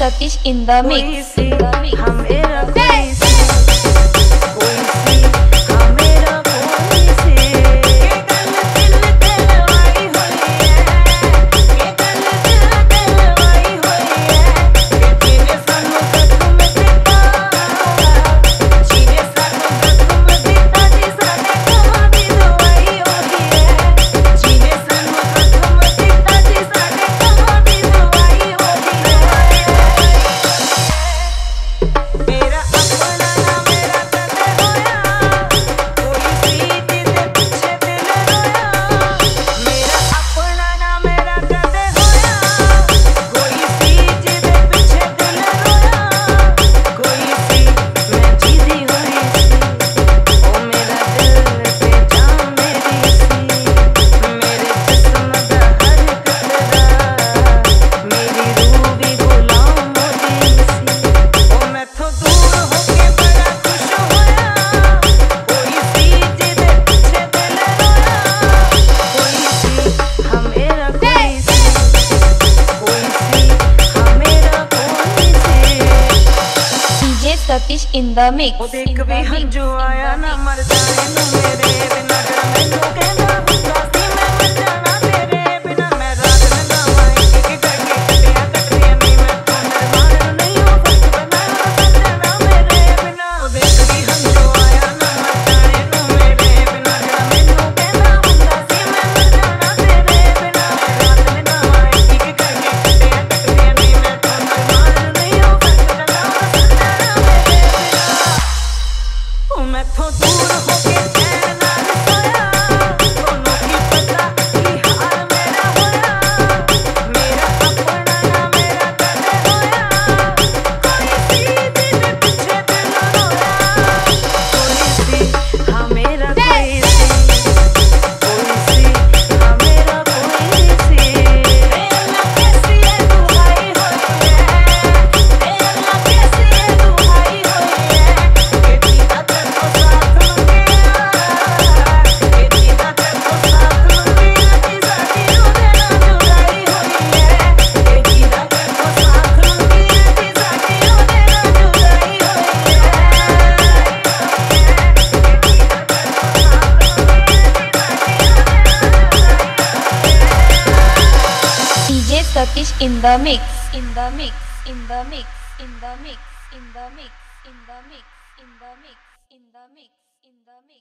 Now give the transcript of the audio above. Satish in the mix. Satish in the mix. DJ Satish in the mix. In the mix.